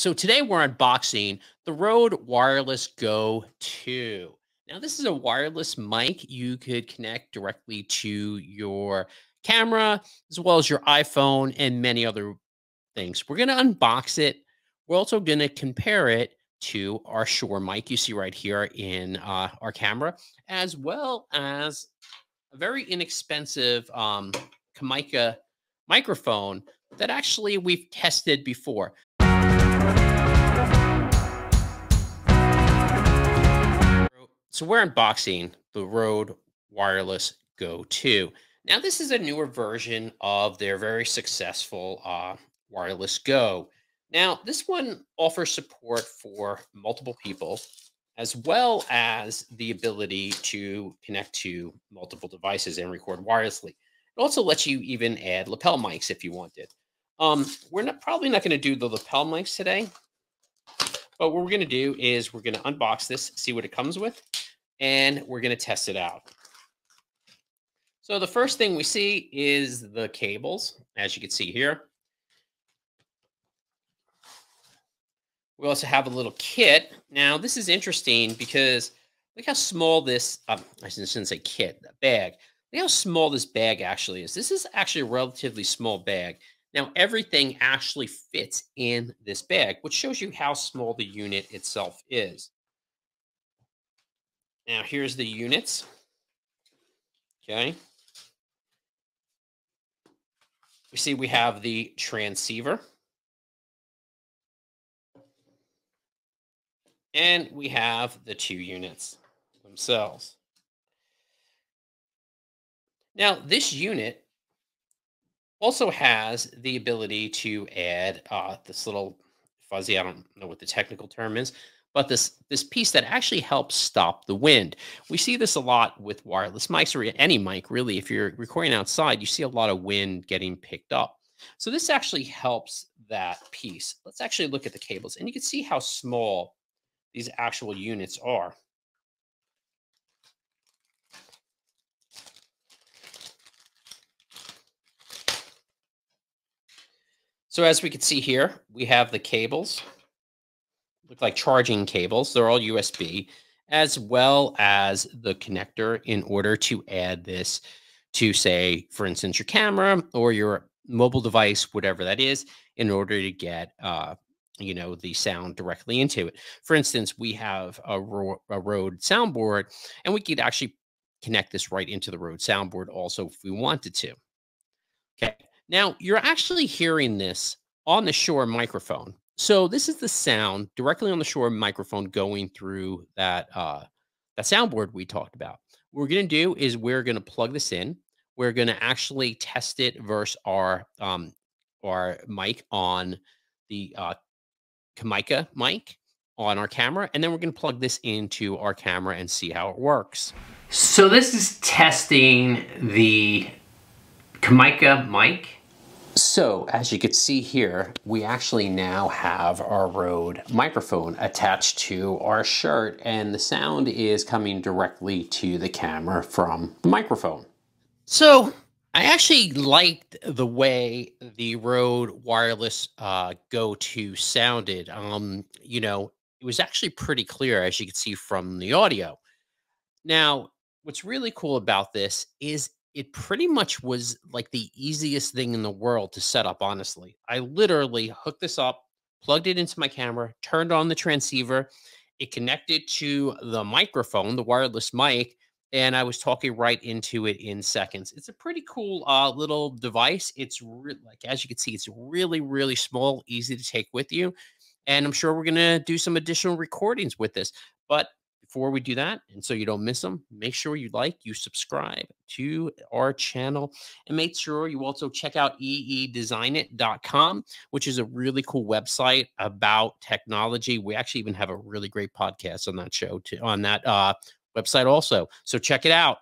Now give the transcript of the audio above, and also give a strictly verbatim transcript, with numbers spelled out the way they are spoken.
So today we're unboxing the Rode Wireless Go two. Now, this is a wireless mic you could connect directly to your camera, as well as your iPhone and many other things. We're going to unbox it. We're also going to compare it to our Shure mic you see right here in uh, our camera, as well as a very inexpensive um, Comica microphone that actually we've tested before. So we're unboxing the Rode Wireless Go two. Now, this is a newer version of their very successful uh, Wireless Go. Now, this one offers support for multiple people, as well as the ability to connect to multiple devices and record wirelessly. It also lets you even add lapel mics if you wanted. Um, we're not, probably not going to do the lapel mics today, but what we're going to do is we're going to unbox this, see what it comes with, and we're going to test it out. So the first thing we see is the cables, as you can see here. We also have a little kit. Now, this is interesting because look how small this, um, I shouldn't say kit, bag. Look how small this bag actually is. This is actually a relatively small bag. Now, everything actually fits in this bag, which shows you how small the unit itself is. Now, here's the units. Okay. We see we have the transceiver. And we have the two units themselves. Now, this unit also has the ability to add uh, this little fuzzy, I don't know what the technical term is, but this this piece that actually helps stop the wind. We see this a lot with wireless mics, or any mic really. If you're recording outside, you see a lot of wind getting picked up. So this actually helps that piece. Let's actually look at the cables, and you can see how small these actual units are. So as we can see here, we have the cables, look like charging cables. They're all U S B, as well as the connector in order to add this to, say, for instance, your camera or your mobile device, whatever that is, in order to get, uh, you know, the sound directly into it. For instance, we have a, Ro a Rode soundboard, and we could actually connect this right into the Rode soundboard also if we wanted to. Okay. Now, you're actually hearing this on the Shure microphone. So this is the sound directly on the Shure microphone going through that, uh, that soundboard we talked about. What we're going to do is we're going to plug this in. We're going to actually test it versus our, um, our mic on the uh, Comica mic on our camera. And then we're going to plug this into our camera and see how it works. So this is testing the Comica mic. So, as you can see here, we actually now have our Rode microphone attached to our shirt, and the sound is coming directly to the camera from the microphone. So, I actually liked the way the Rode Wireless uh, Go two sounded. Um, you know, it was actually pretty clear, as you can see from the audio. Now, what's really cool about this is it pretty much was like the easiest thing in the world to set up, honestly. I literally hooked this up, plugged it into my camera, turned on the transceiver. It connected to the microphone, the wireless mic, and I was talking right into it in seconds. It's a pretty cool uh, little device. It's like, as you can see, it's really, really small, easy to take with you. And I'm sure we're going to do some additional recordings with this. But before we do that, and so you don't miss them, make sure you like, you subscribe to our channel, and make sure you also check out e e design it dot com, which is a really cool website about technology. We actually even have a really great podcast on that show, too, on that uh, website also. So check it out.